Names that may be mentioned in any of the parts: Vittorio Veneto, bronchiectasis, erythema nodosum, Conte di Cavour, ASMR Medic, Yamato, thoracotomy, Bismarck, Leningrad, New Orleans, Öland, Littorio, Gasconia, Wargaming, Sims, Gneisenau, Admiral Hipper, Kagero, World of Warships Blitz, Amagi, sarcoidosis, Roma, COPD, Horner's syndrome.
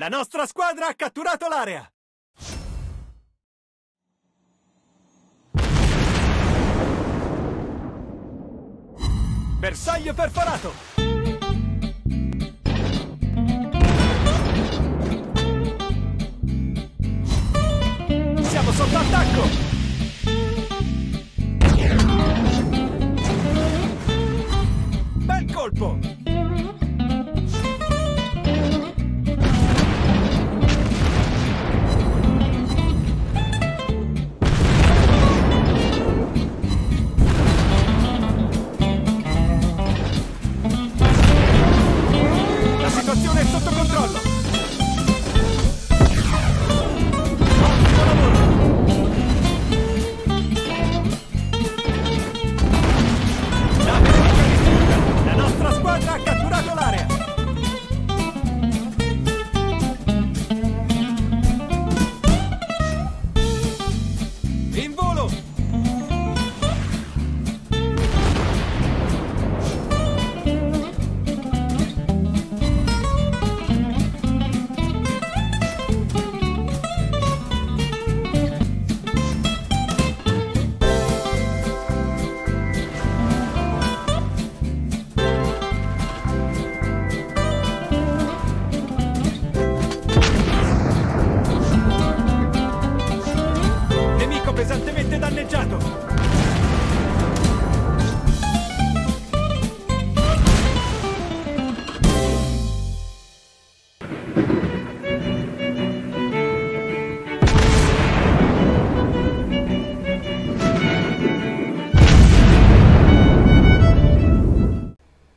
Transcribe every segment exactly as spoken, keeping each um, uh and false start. La nostra squadra ha catturato l'area! Bersaglio perforato! Siamo sotto attacco! Bel colpo!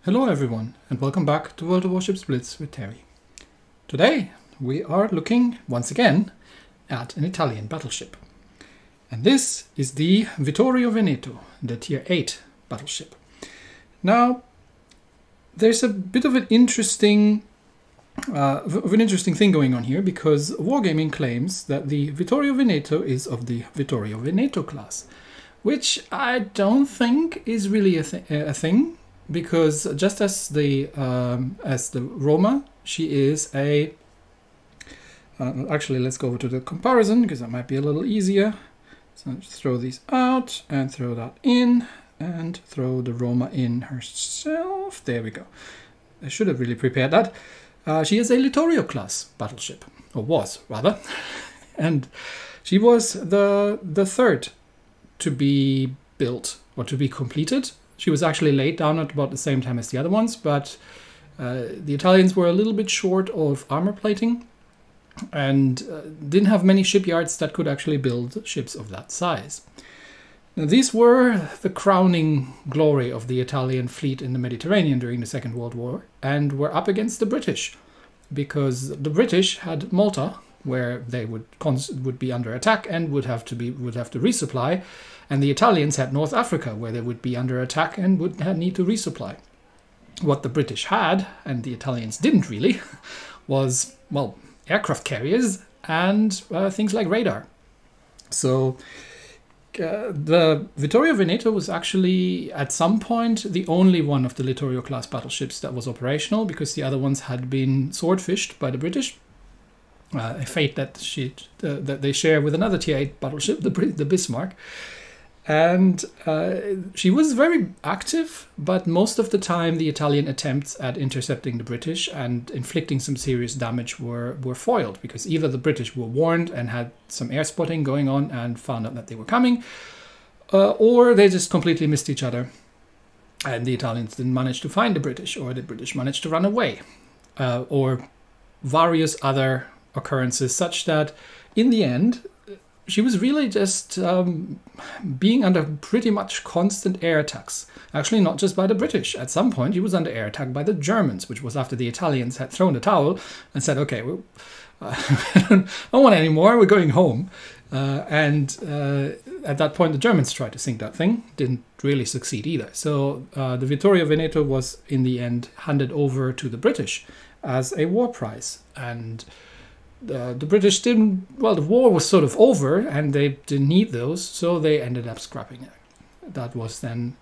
Hello everyone and welcome back to World of Warships Blitz with Terry. Today we are looking once again at an Italian battleship. And this is the Vittorio Veneto, the tier eight battleship. Now there's a bit of an interesting uh, of an interesting thing going on here, because Wargaming claims that the Vittorio Veneto is of the Vittorio Veneto class, which I don't think is really a, thi a thing. Because just as the um, as the Roma, she is a. Uh, actually, let's go over to the comparison because that might be a little easier. So I'll just throw these out and throw that in and throw the Roma in herself. There we go. I should have really prepared that. Uh, she is a Littorio class battleship, or was rather, and she was the the third to be built or to be completed. She was actually laid down at about the same time as the other ones, but uh, the Italians were a little bit short of armor plating and uh, didn't have many shipyards that could actually build ships of that size. Now, these were the crowning glory of the Italian fleet in the Mediterranean during the Second World War, and were up against the British, because the British had Malta, where they would cons would be under attack and would have to be would have to resupply, and the Italians had North Africa, where they would be under attack and would need to resupply. What the British had, and the Italians didn't really, was, well, aircraft carriers and uh, things like radar. So uh, the Vittorio Veneto was actually at some point the only one of the Littorio class battleships that was operational, because the other ones had been swordfished by the British. Uh, a fate that she uh, that they share with another tier eight battleship, the the Bismarck, and uh, she was very active, but most of the time the Italian attempts at intercepting the British and inflicting some serious damage were were foiled, because either the British were warned and had some air spotting going on and found out that they were coming, uh, or they just completely missed each other, and the Italians didn't manage to find the British, or the British managed to run away, uh, or various other occurrences, such that in the end she was really just um, being under pretty much constant air attacks. Actually, not just by the British. At some point she was under air attack by the Germans, which was after the Italians had thrown the towel and said, okay, well, uh, I don't want any more, we're going home. Uh, and uh, at that point the Germans tried to sink that thing, didn't really succeed either. So uh, the Vittorio Veneto was in the end handed over to the British as a war prize, and Uh, the British didn't, well, the war was sort of over and they didn't need those, so they ended up scrapping it. That was then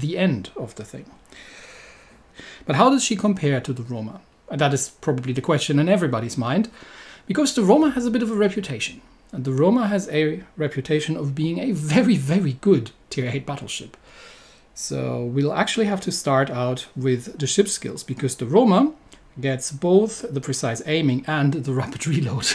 the end of the thing. But how does she compare to the Roma? That is probably the question in everybody's mind, because the Roma has a bit of a reputation. And the Roma has a reputation of being a very, very good tier eight battleship. So we'll actually have to start out with the ship skills, because the Roma gets both the precise aiming and the rapid reload.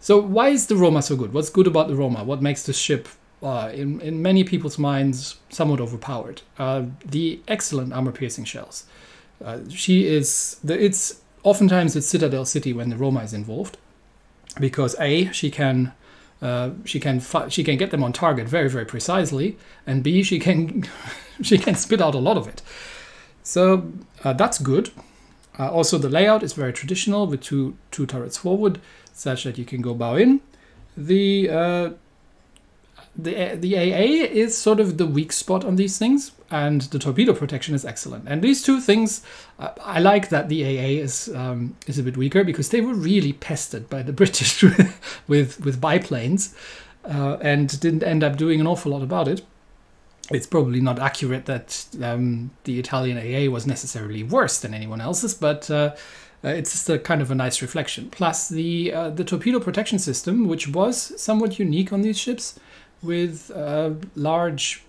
So why is the Roma so good? What's good about the Roma? What makes this ship, uh, in, in many people's minds, somewhat overpowered? Uh, the excellent armor-piercing shells. Uh, she is... The, it's oftentimes it's Citadel City when the Roma is involved. Because A, she can uh, she can she can get them on target very, very precisely, and B, she can she can spit out a lot of it. So uh, that's good. Uh, also, the layout is very traditional with two two turrets forward, such that you can go bow in. The uh, the the A A is sort of the weak spot on these things, and the torpedo protection is excellent. And these two things, uh, I like that the A A is um, is a bit weaker, because they were really pestered by the British with with biplanes, uh, and didn't end up doing an awful lot about it. It's probably not accurate that um, the Italian A A was necessarily worse than anyone else's, but uh, it's just a kind of a nice reflection. Plus the uh, the torpedo protection system, which was somewhat unique on these ships, with uh, large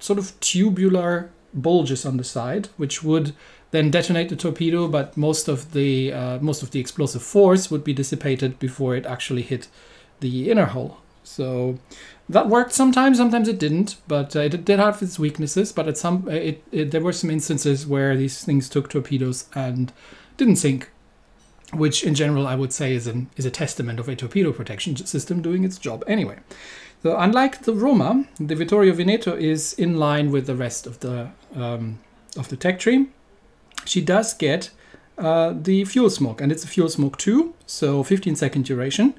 sort of tubular bulges on the side, which would then detonate the torpedo, but most of the uh, most of the explosive force would be dissipated before it actually hit the inner hull. So that worked sometimes, sometimes it didn't, but uh, it did have its weaknesses. But at some, it, it there were some instances where these things took torpedoes and didn't sink, which in general I would say is an is a testament of a torpedo protection system doing its job anyway. So unlike the Roma, the Vittorio Veneto is in line with the rest of the um, of the tech tree. She does get uh, the fuel smoke, and it's a fuel smoke two, so fifteen second duration,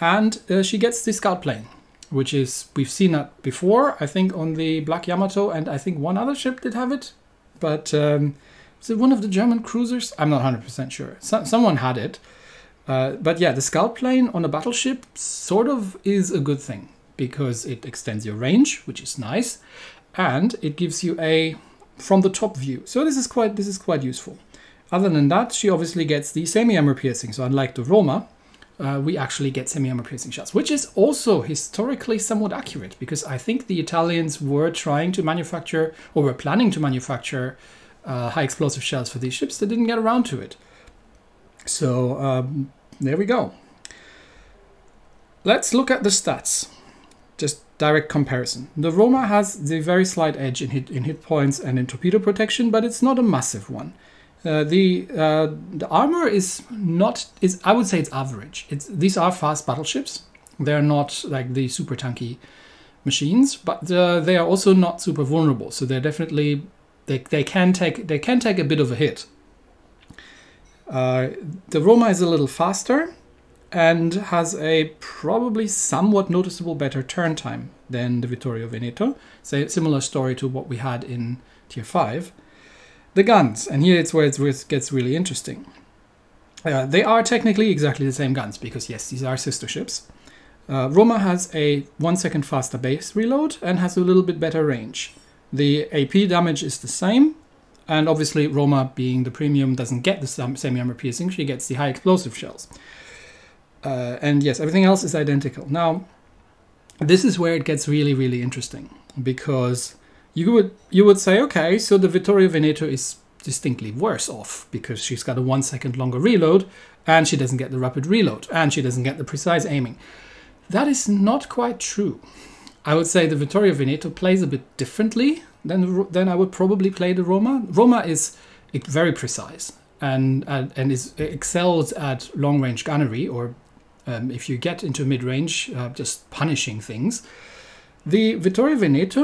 and uh, she gets the scout plane, which is, we've seen that before, I think on the Black Yamato, and I think one other ship did have it, but um, is it one of the German cruisers? I'm not one hundred percent sure. So someone had it, uh, but yeah, the scout plane on a battleship sort of is a good thing, because it extends your range, which is nice, and it gives you a from the top view. So this is quite this is quite useful. Other than that, she obviously gets the semi-armor piercing. So unlike the Roma, uh, we actually get semi-armor piercing shots, which is also historically somewhat accurate, because I think the Italians were trying to manufacture or were planning to manufacture uh, high explosive shells for these ships. They didn't get around to it. So um, there we go. Let's look at the stats. Just direct comparison. The Roma has the very slight edge in hit, in hit points and in torpedo protection, but it's not a massive one. Uh, the uh, the armor is not is I would say it's average. It's these are fast battleships. They're not like the super tanky machines, but uh, they are also not super vulnerable. So they're definitely they they can take they can take a bit of a hit. Uh, the Roma is a little faster and has a probably somewhat noticeable better turn time than the Vittorio Veneto. So similar story to what we had in tier five. The guns, and here it's where it gets really interesting. Uh, they are technically exactly the same guns, because yes, these are sister ships. Uh, Roma has a one second faster base reload and has a little bit better range. The A P damage is the same, and obviously Roma, being the premium, doesn't get the semi-armor piercing, she gets the high explosive shells. Uh, and yes, everything else is identical. Now, this is where it gets really, really interesting, because you would you would say, okay, so the Vittorio Veneto is distinctly worse off, because she's got a one second longer reload, and she doesn't get the rapid reload, and she doesn't get the precise aiming. That is not quite true. I would say the Vittorio Veneto plays a bit differently than than I would probably play the Roma. Roma is very precise and and, and is excels at long range gunnery, or Um, if you get into mid-range, uh, just punishing things. The Vittorio Veneto,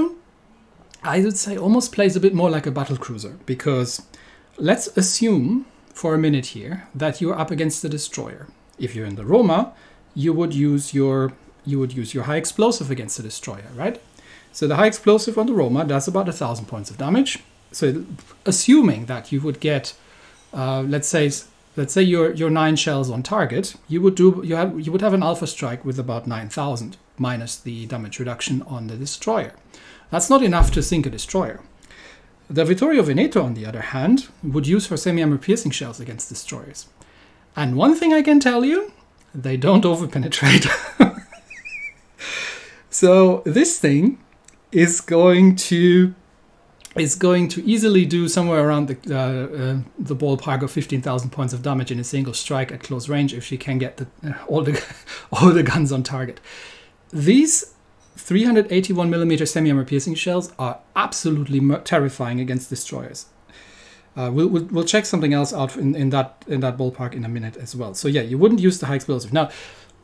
I would say, almost plays a bit more like a battlecruiser, because let's assume for a minute here that you're up against a destroyer. If you're in the Roma, you would use your you would use your high explosive against the destroyer, right? So the high explosive on the Roma does about a thousand points of damage. So assuming that you would get, uh, let's say, Let's say your your nine shells on target, you would do you have you would have an alpha strike with about nine thousand minus the damage reduction on the destroyer. That's not enough to sink a destroyer. The Vittorio Veneto, on the other hand, would use her semi-armor piercing shells against destroyers. And one thing I can tell you, they don't overpenetrate. So this thing is going to is going to easily do somewhere around the uh, uh, the ballpark of fifteen thousand points of damage in a single strike at close range if she can get the, uh, all the all the guns on target. These three hundred eighty-one millimeter semi-armor piercing shells are absolutely terrifying against destroyers. Uh, we'll, we'll, we'll check something else out in, in that in that ballpark in a minute as well. So yeah, you wouldn't use the high explosive. Now,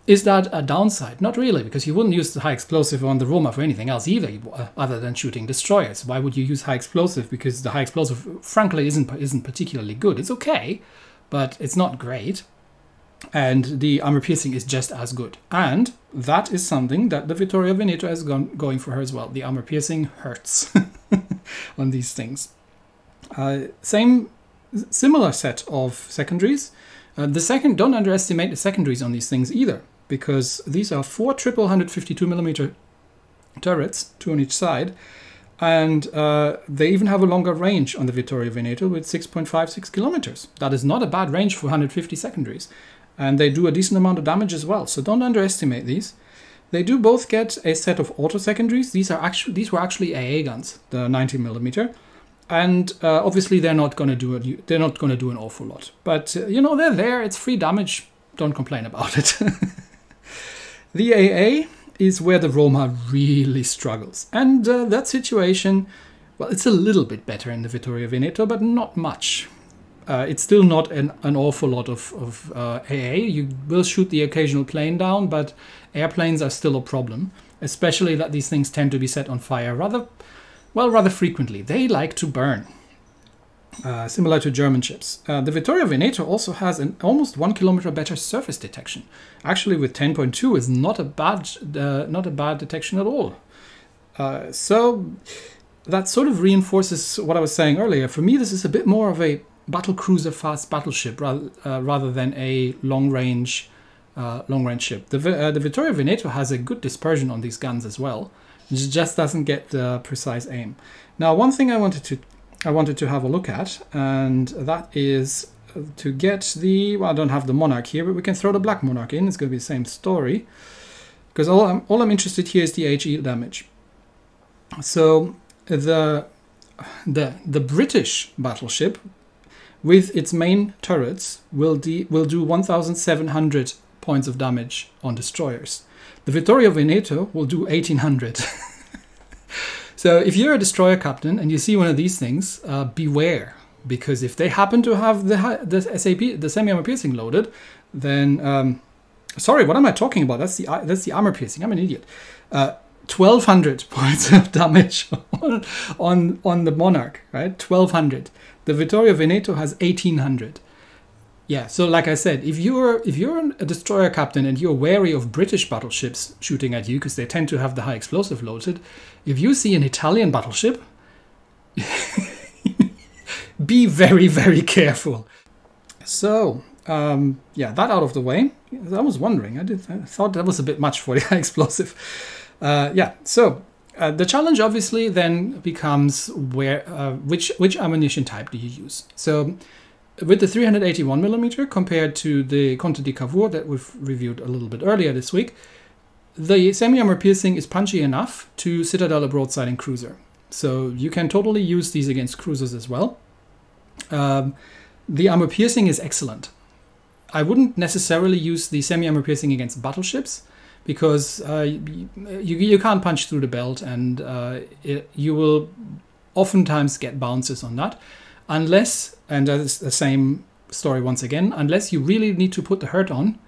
is that a downside? Not really, because you wouldn't use the high explosive on the Roma for anything else either, other than shooting destroyers. Why would you use high explosive? Because the high explosive, frankly, isn't isn't particularly good. It's okay, but it's not great. And the armor piercing is just as good, and that is something that the Vittorio Veneto has gone going for her as well. The armor piercing hurts on these things. Uh, same similar set of secondaries. Uh, the second don't underestimate the secondaries on these things either, because these are four triple one hundred fifty-two millimeter turrets, two on each side, and uh, they even have a longer range on the Vittorio Veneto with six point five six kilometers. That is not a bad range for one hundred fifty secondaries. And they do a decent amount of damage as well, so don't underestimate these. They do both get a set of auto secondaries. These are actually these were actually A A guns, the ninety millimeter, and uh, obviously they're not going to do it. They're not going to do an awful lot, but uh, you know, they're there. It's free damage. Don't complain about it. The A A is where the Roma really struggles, and uh, that situation, well, it's a little bit better in the Vittorio Veneto, but not much. Uh, it's still not an, an awful lot of, of uh, A A. You will shoot the occasional plane down, but airplanes are still a problem, especially that these things tend to be set on fire rather, well, rather frequently. They like to burn, uh, similar to German ships. Uh, the Vittorio Veneto also has an almost one kilometer better surface detection. Actually, with ten point two, is not a bad, uh, not a bad detection at all. Uh, so that sort of reinforces what I was saying earlier. For me, this is a bit more of a battle cruiser fast battleship rather, uh, rather than a long range uh, long range ship. The, uh, the Vittorio Veneto has a good dispersion on these guns as well. It just doesn't get the precise aim. Now, one thing I wanted to I wanted to have a look at, and that is to get the, well, I don't have the Monarch here, but we can throw the Black Monarch in. It's going to be the same story, because all I'm all I'm interested here is the H E damage. So the the the British battleship, with its main turrets, will, de will do one thousand seven hundred points of damage on destroyers. The Vittorio Veneto will do eighteen hundred. So if you're a destroyer captain and you see one of these things, uh, beware, because if they happen to have the, the S A P, the semi-armor piercing loaded, then, um, sorry, what am I talking about? That's the, that's the armor piercing, I'm an idiot. Uh, twelve hundred points of damage on, on, on the Monarch, right? twelve hundred. The Vittorio Veneto has eighteen hundred. Yeah, so like I said, if you're if you're a destroyer captain and you're wary of British battleships shooting at you because they tend to have the high explosive loaded, if you see an Italian battleship, be very, very careful. So, um, yeah, that out of the way. I was wondering, I, did, I thought that was a bit much for the high explosive. Uh, yeah, so... Uh, the challenge obviously then becomes where uh, which which ammunition type do you use? So with the three hundred eighty-one millimeter compared to the Conte di Cavour that we've reviewed a little bit earlier this week, the semi-armor piercing is punchy enough to citadel a broadside and cruiser. So you can totally use these against cruisers as well. Um, the armor piercing is excellent. I wouldn't necessarily use the semi-armor piercing against battleships, because uh, you, you can't punch through the belt, and uh, it, you will oftentimes get bounces on that. Unless, and that's the same story once again, unless you really need to put the hurt on,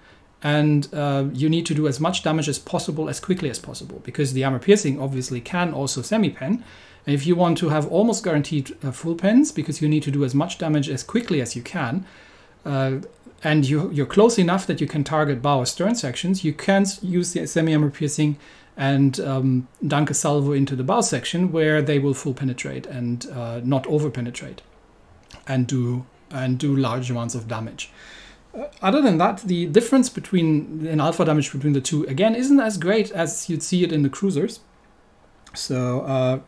and uh, you need to do as much damage as possible as quickly as possible, because the armor piercing obviously can also semi-pen. And if you want to have almost guaranteed uh, full pens, because you need to do as much damage as quickly as you can, uh, and you, you're close enough that you can target bow or stern sections, you can use the semi-armor piercing and um, dunk a salvo into the bow section where they will full penetrate and uh, not over penetrate and do, and do large amounts of damage. Uh, other than that, the difference between an alpha damage between the two, again, isn't as great as you'd see it in the cruisers. So uh,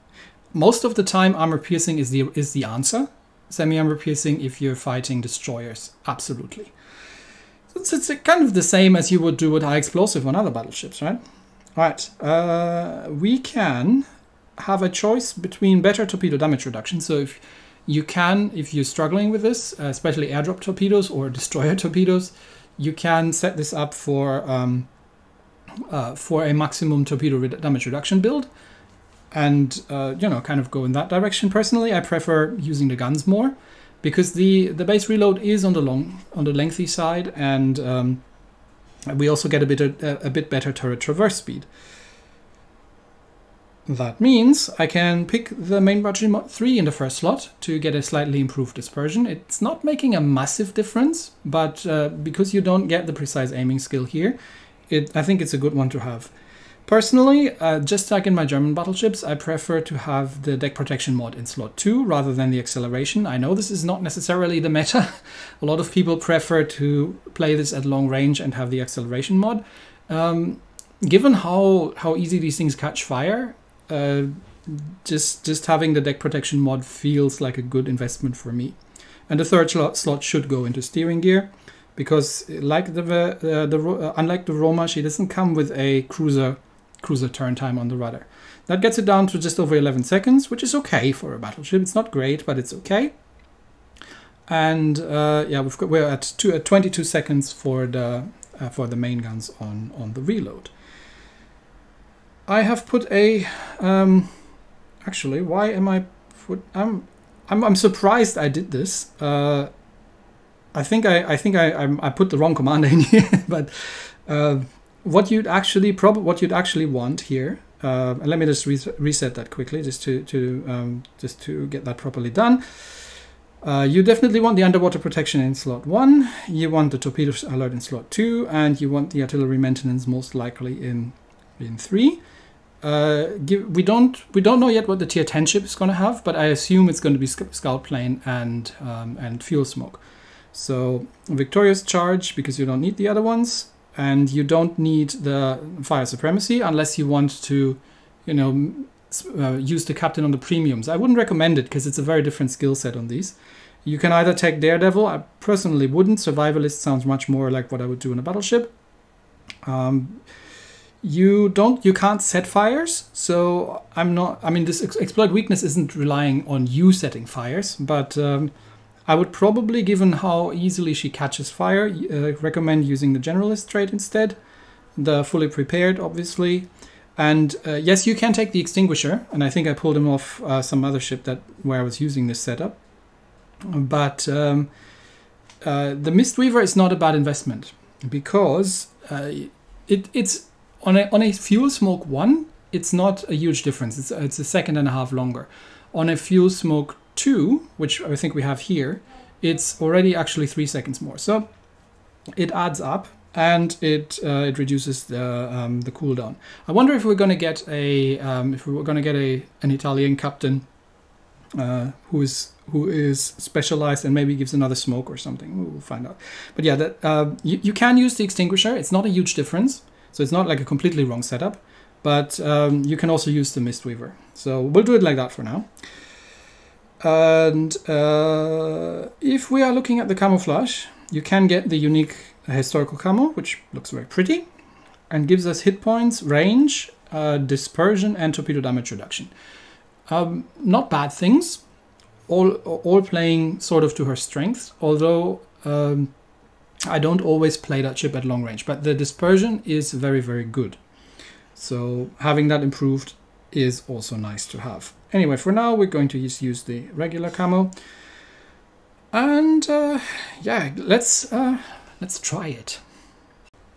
most of the time armor piercing is the is the answer. Semi-armor piercing if you're fighting destroyers, absolutely. So it's, it's kind of the same as you would do with high explosive on other battleships, right? All right, uh, we can have a choice between better torpedo damage reduction. So if you can, if you're struggling with this, uh, especially airdrop torpedoes or destroyer torpedoes, you can set this up for um, uh, for a maximum torpedo re damage reduction build, and uh, you know, kind of go in that direction. Personally, I prefer using the guns more because the the base reload is on the long on the lengthy side, and um, we also get a bit a, a bit better turret traverse speed. That means I can pick the main battery mod three in the first slot to get a slightly improved dispersion. It's not making a massive difference, but uh, because you don't get the precise aiming skill here, it, I think it's a good one to have. Personally, uh, just like in my German battleships, I prefer to have the deck protection mod in slot two rather than the acceleration. I know this is not necessarily the meta. A lot of people prefer to play this at long range and have the acceleration mod. Um, given how, how easy these things catch fire, Uh, just just having the deck protection mod feels like a good investment for me. And the third slot should go into steering gear, because like the uh, the uh, unlike the Roma, she doesn't come with a cruiser cruiser turn time on the rudder. That gets it down to just over eleven seconds, which is okay for a battleship. It's not great, but it's okay. And uh, yeah, we've got, we're at two, uh, twenty-two seconds for the uh, for the main guns on on the reload. I have put a, um, actually, why am I, put, I'm, I'm, I'm surprised I did this. Uh, I think I, I think I, I put the wrong command in here, but uh, what you'd actually, probably what you'd actually want here, uh, and let me just re reset that quickly, just to, to um, just to get that properly done. Uh, you definitely want the underwater protection in slot one, you want the torpedo alert in slot two, and you want the artillery maintenance most likely in, in three. Uh, give, we don't we don't know yet what the tier ten ship is going to have, but I assume it's going to be sc scout plane and um, and fuel smoke. So victorious charge, because you don't need the other ones, and you don't need the fire supremacy unless you want to, you know, uh, use the captain on the premiums. I wouldn't recommend it because it's a very different skill set on these. You can either take Daredevil. I personally wouldn't. Survivalist sounds much more like what I would do in a battleship. Um, You don't, you can't set fires, so I'm not, I mean, this ex exploit weakness isn't relying on you setting fires, but um, I would probably, given how easily she catches fire, uh, recommend using the generalist trait instead, the fully prepared, obviously. And uh, yes, you can take the extinguisher, and I think I pulled him off uh, some other ship that where I was using this setup. But um, uh, the Mistweaver is not a bad investment, because uh, it, it's, On a, on a fuel smoke one, it's not a huge difference. It's, it's a second and a half longer. On a fuel smoke two, which I think we have here, it's already actually three seconds more. So it adds up, and it uh, it reduces the um, the cooldown. I wonder if we're going to get a um, if we were going to get a an Italian captain uh, who is who is specialized and maybe gives another smoke or something. We'll find out. But yeah, that uh, you, you can use the extinguisher. It's not a huge difference. So it's not like a completely wrong setup, but um, you can also use the Mistweaver. So we'll do it like that for now. And uh, if we are looking at the camouflage, you can get the unique historical camo, which looks very pretty and gives us hit points, range, uh, dispersion, and torpedo damage reduction. Um, not bad things, all, all playing sort of to her strength, although um, I don't always play that ship at long range, but the dispersion is very, very good. So having that improved is also nice to have. Anyway, for now, we're going to just use the regular camo. And uh, yeah, let's, uh, let's try it.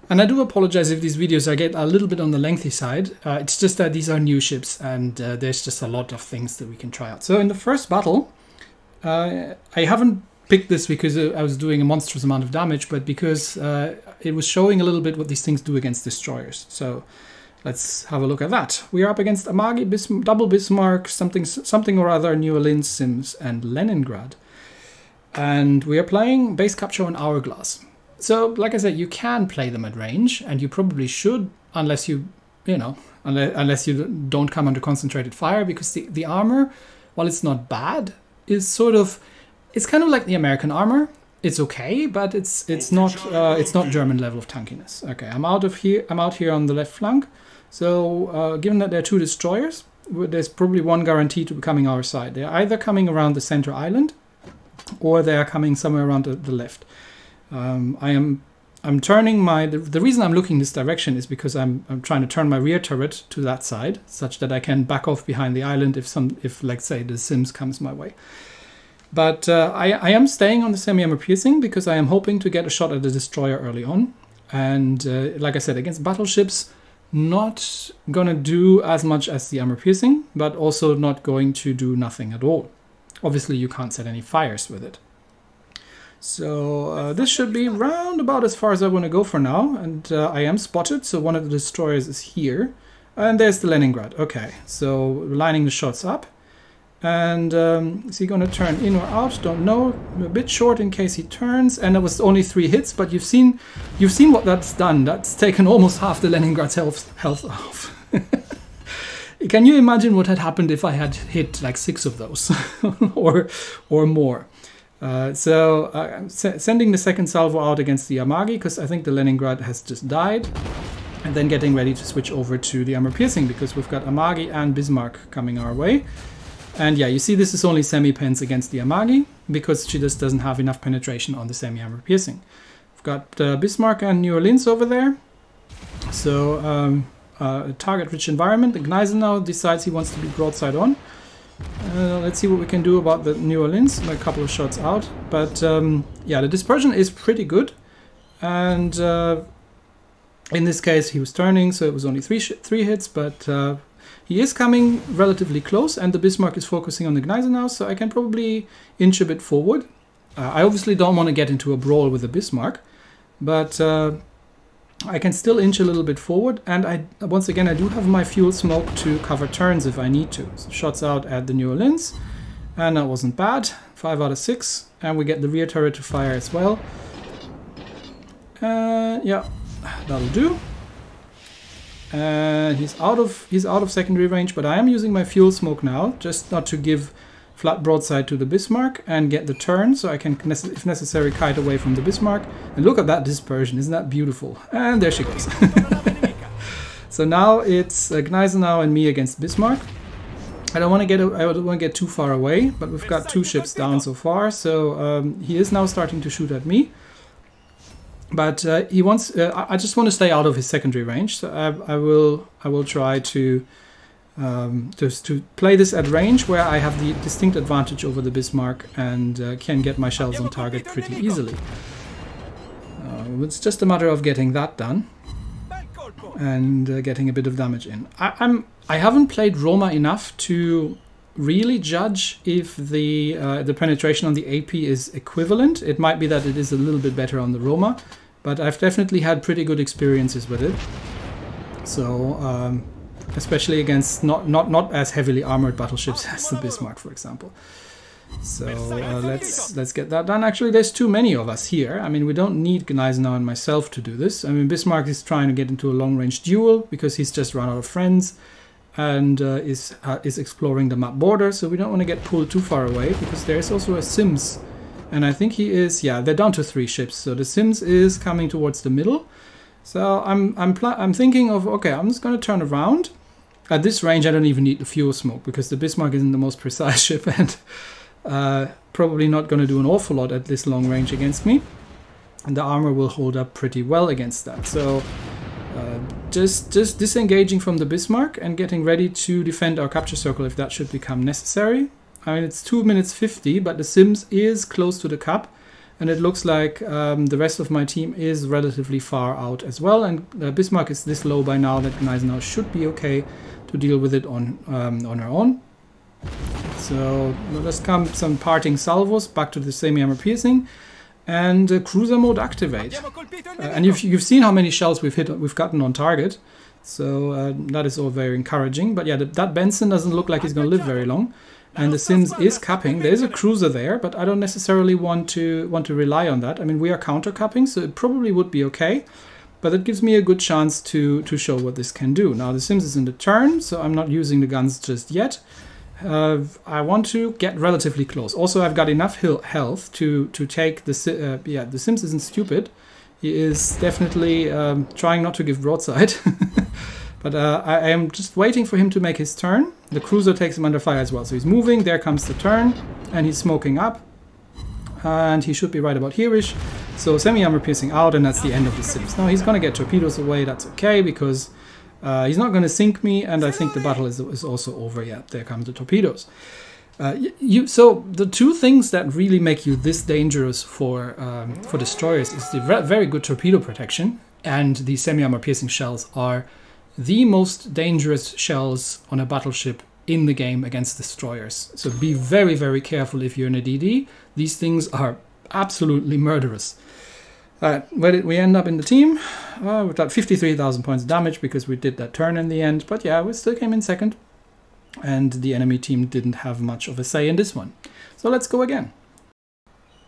And I do apologize if these videos I get a little bit on the lengthy side. Uh, it's just that these are new ships, and uh, there's just a lot of things that we can try out. So in the first battle, uh, I haven't picked this because I was doing a monstrous amount of damage, but because uh, it was showing a little bit what these things do against destroyers. So let's have a look at that. We are up against Amagi, Bism double Bismarck, something something or other, New Orleans, Sims, and Leningrad. And we are playing base capture on Hourglass. So like I said, you can play them at range, and you probably should, unless you, you know, unless you don't come under concentrated fire, because the, the armor, while it's not bad, is sort of, it's kind of like the American armor. It's okay, but it's it's not uh, it's not German level of tankiness. Okay, I'm out of here. I'm out here on the left flank. So uh, given that there are two destroyers, there's probably one guarantee to becoming our side. They're either coming around the center island, or they are coming somewhere around the, the left. Um, I am I'm turning my the, the reason I'm looking this direction is because I'm I'm trying to turn my rear turret to that side, such that I can back off behind the island if some if let's say the Sims comes my way. But uh, I, I am staying on the semi-armor piercing because I am hoping to get a shot at the destroyer early on. And uh, like I said, against battleships, not gonna do as much as the armor piercing, but also not going to do nothing at all. Obviously, you can't set any fires with it. So uh, this should be round about as far as I want to go for now. And uh, I am spotted, so one of the destroyers is here. And there's the Leningrad. Okay, so lining the shots up. And um, is he going to turn in or out? Don't know. I'm a bit short in case he turns. And that was only three hits, but you've seen, you've seen what that's done. That's taken almost half the Leningrad's health health off. Can you imagine what had happened if I had hit like six of those, or or more? Uh, so uh, sending the second salvo out against the Amagi because I think the Leningrad has just died, and then getting ready to switch over to the armor piercing because we've got Amagi and Bismarck coming our way. And yeah, you see this is only semi-pens against the Amagi because she just doesn't have enough penetration on the semi-armor piercing. We've got uh, Bismarck and New Orleans over there. So um, uh, a target-rich environment. The Gneisenau decides he wants to be broadside on. Uh, let's see what we can do about the New Orleans. A couple of shots out. But um, yeah, the dispersion is pretty good. And uh, in this case, he was turning, so it was only three, sh three hits, but... Uh, He is coming relatively close, and the Bismarck is focusing on the Gneisenau, so I can probably inch a bit forward. Uh, I obviously don't want to get into a brawl with the Bismarck, but uh, I can still inch a little bit forward, and I once again I do have my fuel smoke to cover turns if I need to. So shots out at the New Orleans, and that wasn't bad. Five out of six, and we get the rear turret to fire as well. Uh, yeah, that'll do. And uh, he's out of he's out of secondary range, but I am using my fuel smoke now, just not to give flat broadside to the Bismarck and get the turn, so I can, if necessary, kite away from the Bismarck. And look at that dispersion, isn't that beautiful? And there she goes. So now it's uh, Gneisenau and me against Bismarck. I don't want to get I don't want to get too far away, but we've got two ships down so far, so um, he is now starting to shoot at me. But uh, he wants. Uh, I just want to stay out of his secondary range, so I, I will. I will try to um, just to play this at range where I have the distinct advantage over the Bismarck and uh, can get my shells on target pretty easily. Uh, it's just a matter of getting that done and uh, getting a bit of damage in. I, I'm. I haven't played Roma enough to really judge if the uh, the penetration on the A P is equivalent. It might be that it is a little bit better on the Roma, but I've definitely had pretty good experiences with it. So um, especially against not not not as heavily armored battleships as the Bismarck, for example. So uh, let's let's get that done. Actually, there's too many of us here. I mean, we don't need Gneisenau and myself to do this. I mean, Bismarck is trying to get into a long-range duel because he's just run out of friends. And uh, is uh, is exploring the map border, so we don't want to get pulled too far away because there is also a Sims, and I think he is. Yeah, they're down to three ships, so the Sims is coming towards the middle. So I'm I'm pl I'm thinking of, okay, I'm just going to turn around. At this range, I don't even need the fuel smoke because the Bismarck isn't the most precise ship, and uh, probably not going to do an awful lot at this long range against me. And the armor will hold up pretty well against that. So. Uh, just, just disengaging from the Bismarck and getting ready to defend our capture circle if that should become necessary. I mean, it's two minutes fifty, but the Sims is close to the cap, and it looks like um, the rest of my team is relatively far out as well, and uh, Bismarck is this low by now that Gneisenau should be okay to deal with it on, um, on her own. So let's come some parting salvos back to the semi-armor piercing. And uh, cruiser mode activate. Uh, and you've, you've seen how many shells we've hit, we've gotten on target, so uh, that is all very encouraging. But yeah, the, that Benson doesn't look like he's going to live very long, and the Sims is capping. There is a cruiser there, but I don't necessarily want to want to rely on that. I mean, we are counter capping, so it probably would be okay. but it gives me a good chance to, to show what this can do. Now the Sims is in the turn, so I'm not using the guns just yet. Uh, I want to get relatively close. Also, I've got enough health to, to take the... Uh, yeah, the Sims isn't stupid. He is definitely um, trying not to give broadside. But uh, I am just waiting for him to make his turn. The cruiser takes him under fire as well. So he's moving, there comes the turn, and he's smoking up. And he should be right about here-ish. So semi-armor piercing out, and that's the end of the Sims. Now he's going to get torpedoes away, that's okay, because uh, he's not going to sink me, and I think the battle is, is also over. Yeah, there come the torpedoes. Uh, you, so the two things that really make you this dangerous for um, for destroyers is the very good torpedo protection, and the semi-armor piercing shells are the most dangerous shells on a battleship in the game against destroyers. So be very, very careful if you're in a D D. These things are absolutely murderous. Uh, where did we end up in the team? Uh, we got fifty-three thousand points damage because we did that turn in the end. But yeah, we still came in second. And the enemy team didn't have much of a say in this one. So let's go again.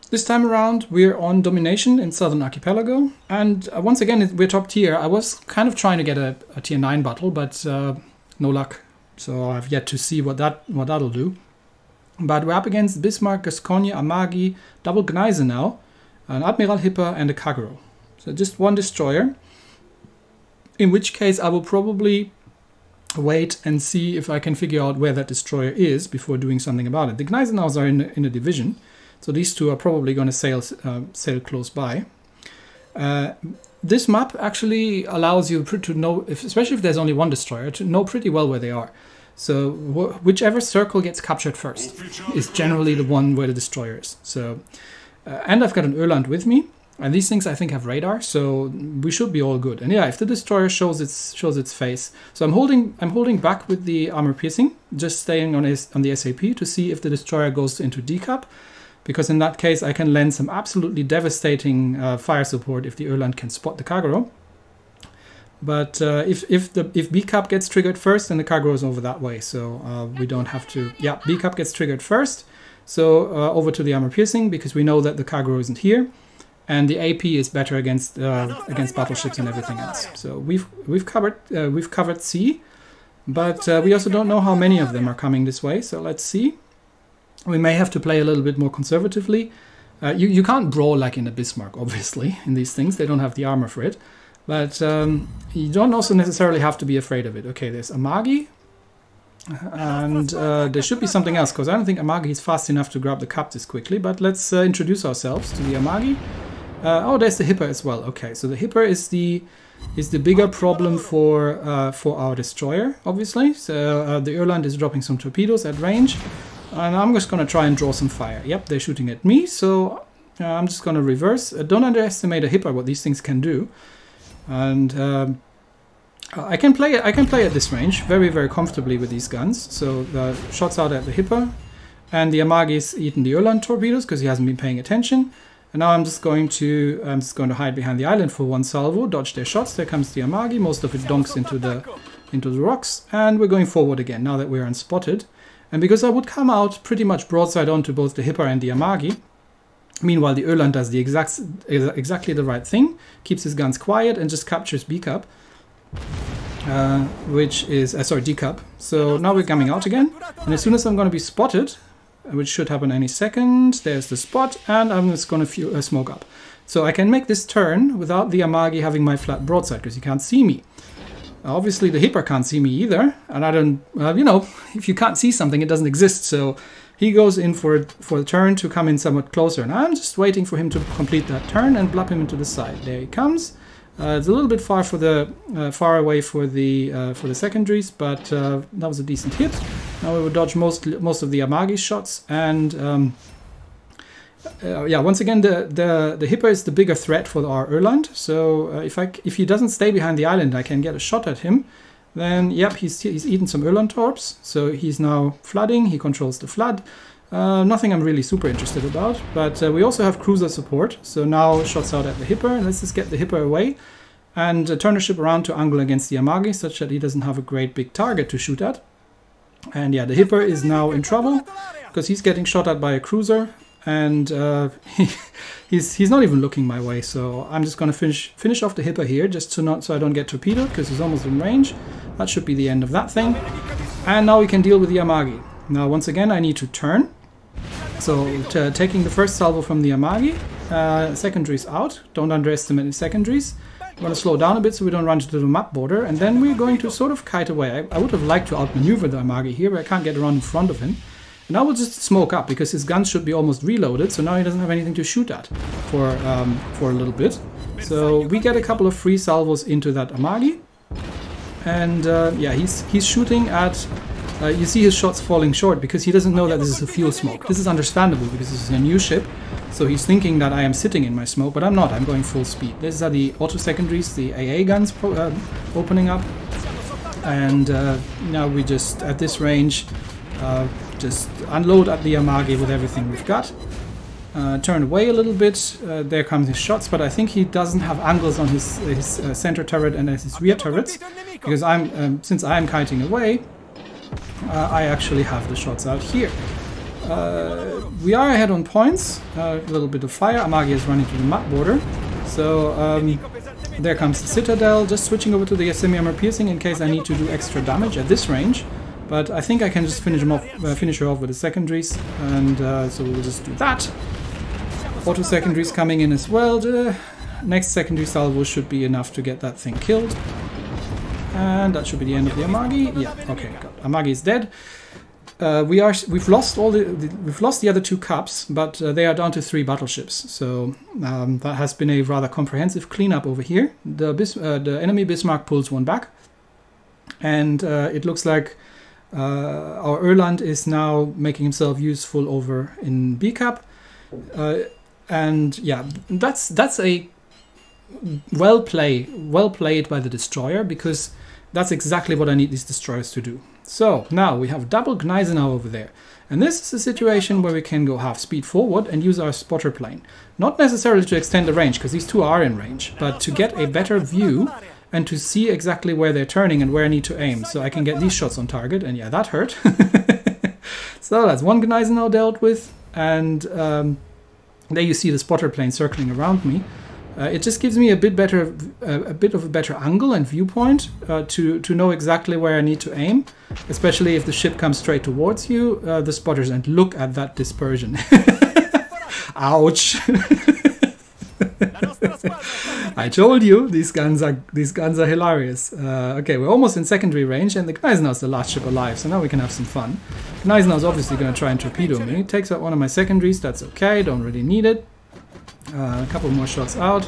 This time around we're on domination in Southern Archipelago, and uh, once again we're top tier. I was kind of trying to get a, a tier nine battle, but uh, no luck. So I've yet to see what, that, what that'll do. But we're up against Bismarck, Gasconia, Amagi, double Gneisenau, an Admiral Hipper and a Kagero. So just one destroyer, in which case I will probably wait and see if I can figure out where that destroyer is before doing something about it. The Gneisenaus are in, in a division, so these two are probably going to sail, uh, sail close by. Uh, this map actually allows you to know, if, especially if there's only one destroyer, to know pretty well where they are. So wh whichever circle gets captured first is generally the one where the destroyer is. So, uh, and I've got an Öland with me. And these things I think have radar, so we should be all good. And yeah, if the destroyer shows its shows its face, so I'm holding I'm holding back with the armor piercing, just staying on his, on the S A P to see if the destroyer goes into D CAP, because in that case I can lend some absolutely devastating uh, fire support if the Öland can spot the Kagero. But uh, if if the if B CAP gets triggered first, then the Kagero is over that way, so uh, we don't have to. Yeah, B CAP gets triggered first, so uh, over to the armor piercing because we know that the Kagero isn't here. And the A P is better against uh, against battleships and everything else. So we've we've covered uh, we've covered C, but uh, we also don't know how many of them are coming this way. So let's see. We may have to play a little bit more conservatively. Uh, you you can't brawl like in a Bismarck, obviously. In these things, they don't have the armor for it. But um, you don't also necessarily have to be afraid of it. Okay, there's Amagi, and uh, there should be something else because I don't think Amagi is fast enough to grab the cup this quickly. But let's uh, introduce ourselves to the Amagi. Uh, oh, there's the Hipper as well. Okay, so the Hipper is the is the bigger problem for uh, for our destroyer, obviously. So uh, the Öland is dropping some torpedoes at range, and I'm just gonna try and draw some fire. Yep, they're shooting at me, so uh, I'm just gonna reverse. Uh, don't underestimate a Hipper, what these things can do, and uh, I can play it. I can play at this range very very comfortably with these guns. So the shots out at the Hipper, and the Amagi's eaten the Öland torpedoes because he hasn't been paying attention. And now I'm just going to I'm just going to hide behind the island for one salvo, dodge their shots. There comes the Amagi. Most of it donks into the into the rocks, and we're going forward again. Now that we're unspotted, and because I would come out pretty much broadside onto both the Hipper and the Amagi. Meanwhile, the Öland does the exact exactly the right thing, keeps his guns quiet, and just captures B cup, uh, which is uh, sorry D cup. So now we're coming out again, and as soon as I'm going to be spotted, which should happen any second, there's the spot, and I'm just going to uh, smoke up. So I can make this turn without the Amagi having my flat broadside, because he can't see me. Uh, obviously the Hipper can't see me either, and I don't, uh, you know, if you can't see something, it doesn't exist. So he goes in for, for the turn to come in somewhat closer, and I'm just waiting for him to complete that turn and blap him into the side. There he comes. Uh, it's a little bit far for the uh, far away for the uh, for the secondaries, but uh, that was a decent hit. Now we will dodge most most of the Amagi shots, and um, uh, yeah, once again the the the Hipper is the bigger threat for our Öland. So uh, if I if he doesn't stay behind the island, I can get a shot at him. Then yep, he's he's eaten some Öland torps, so he's now flooding. He controls the flood. Uh, nothing I'm really super interested about, but uh, we also have cruiser support, so now shots out at the Hipper. Let's just get the Hipper away and uh, turn the ship around to angle against the Amagi such that he doesn't have a great big target to shoot at. And yeah, the Hipper is now in trouble because he's getting shot at by a cruiser, and uh, he, he's he's not even looking my way. So I'm just going to finish finish off the Hipper here, just so not so I don't get torpedoed, because he's almost in range. That should be the end of that thing. And now we can deal with the Amagi. Now once again I need to turn. So t taking the first salvo from the Amagi. Uh, secondaries out. Don't underestimate the secondaries. I'm going to slow down a bit so we don't run into the map border, and then we're going to sort of kite away. I, I would have liked to outmaneuver the Amagi here, but I can't get around in front of him. And I will just smoke up, because his guns should be almost reloaded, so now he doesn't have anything to shoot at for, um, for a little bit. So we get a couple of free salvos into that Amagi. And uh, yeah, he's, he's shooting at... Uh, you see his shots falling short because he doesn't know that this is a fuel smoke. This is understandable because this is a new ship, so he's thinking that I am sitting in my smoke, but I'm not. I'm going full speed. These are the auto secondaries, the A A guns pro uh, opening up, and uh, now we just, at this range, uh, just unload at the Amagi with everything we've got. Uh, turn away a little bit, uh, there comes his shots, but I think he doesn't have angles on his, his uh, center turret and his rear turrets, because I'm um, since I'm kiting away, Uh, I actually have the shots out here. Uh, we are ahead on points, uh, a little bit of fire. Amagi is running to the map border, so um, there comes the Citadel, just switching over to the semi-armor piercing in case I need to do extra damage at this range, but I think I can just finish him off, uh, finish her off with the secondaries, and uh, so we'll just do that. Auto secondaries coming in as well. The next secondary salvo should be enough to get that thing killed. And that should be the end of the Amagi. Yeah, okay, got it. Amagi is dead. Uh, we are we've lost all the, the we've lost the other two cups, but uh, they are down to three battleships. So um, that has been a rather comprehensive cleanup over here. The Bis uh, the enemy Bismarck pulls one back, and uh, it looks like uh, our Öland is now making himself useful over in B cup. Uh, and yeah, that's that's a well play, well played by the destroyer, because that's exactly what I need these destroyers to do. So now we have double Gneisenau over there, and this is a situation where we can go half speed forward and use our spotter plane, not necessarily to extend the range, because these two are in range, but to get a better view and to see exactly where they're turning and where I need to aim, so I can get these shots on target. And yeah, that hurt. So that's one Gneisenau dealt with, and um, there you see the spotter plane circling around me. Uh, it just gives me a bit better, uh, a bit of a better angle and viewpoint uh, to to know exactly where I need to aim, especially if the ship comes straight towards you. Uh, the spotters, and look at that dispersion. Ouch! I told you these guns are these guns are hilarious. Uh, okay, we're almost in secondary range, and the Gneisenau is the last ship alive, so now we can have some fun. Gneisenau is obviously going to try and torpedo me. It takes out one of my secondaries. That's okay. Don't really need it. Uh, a couple more shots out,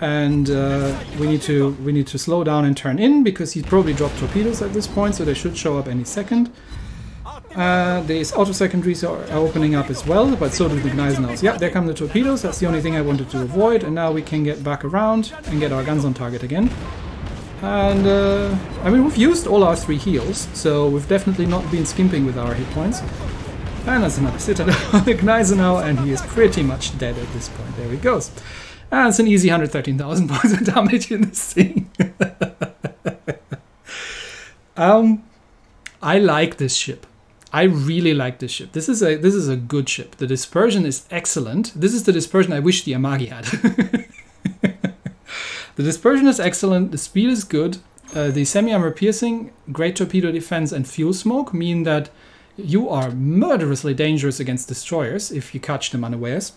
and uh, we need to we need to slow down and turn in, because he's probably dropped torpedoes at this point, so they should show up any second. Uh, these auto secondaries are opening up as well, but so do the Gneisenau's. Yeah, there come the torpedoes. That's the only thing I wanted to avoid, and now we can get back around and get our guns on target again. And uh, I mean, we've used all our three heals, so we've definitely not been skimping with our hit points. And that's another Citadel on the Gneisenau, and he is pretty much dead at this point. There he goes. And it's an easy one hundred thirteen thousand points of damage in this thing. um, I like this ship. I really like this ship. This is a this is a good ship. The dispersion is excellent. This is the dispersion I wish the Amagi had. The dispersion is excellent. The speed is good. Uh, the semi-armor piercing, great torpedo defense, and fuel smoke mean that you are murderously dangerous against destroyers if you catch them unawares.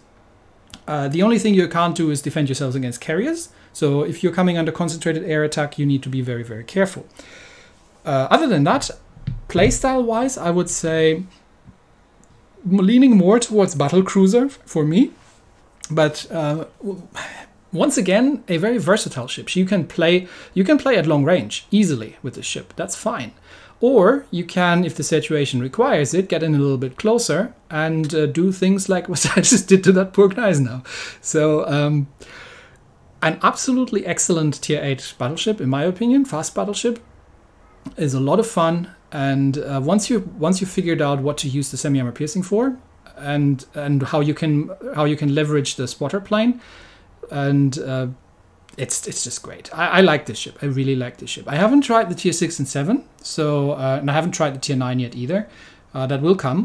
Uh, the only thing you can't do is defend yourselves against carriers, so if you're coming under concentrated air attack, you need to be very, very careful. Uh, other than that, playstyle-wise, I would say leaning more towards battlecruiser for me, but uh, once again, a very versatile ship. You can play, you can play at long range easily with this ship, that's fine. Or you can, if the situation requires it, get in a little bit closer and uh, do things like what I just did to that poor Gneisenau. So um, an absolutely excellent tier eight battleship, in my opinion. Fast battleship is a lot of fun, and uh, once you once you figured out what to use the semi-armor piercing for, and and how you can how you can leverage the spotter plane, and uh, It's, it's just great. I, I like this ship. I really like this ship. I haven't tried the tier six and seven, so uh, and I haven't tried the tier nine yet either. Uh, that will come.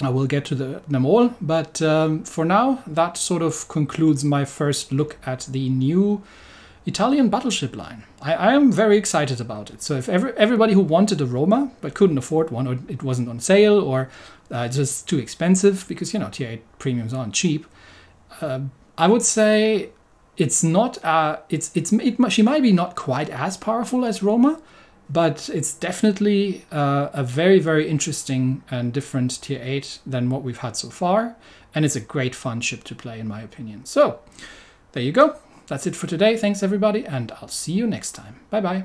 I will get to the, them all, but um, for now that sort of concludes my first look at the new Italian battleship line. I, I am very excited about it. So if every, everybody who wanted a Roma but couldn't afford one, or it wasn't on sale, or uh, it's just too expensive, because, you know, T eight premiums aren't cheap, uh, I would say it's not, uh, it's, it's, it, she might be not quite as powerful as Roma, but it's definitely uh, a very, very interesting and different tier eight than what we've had so far. And it's a great fun ship to play, in my opinion. So there you go. That's it for today. Thanks, everybody, and I'll see you next time. Bye-bye.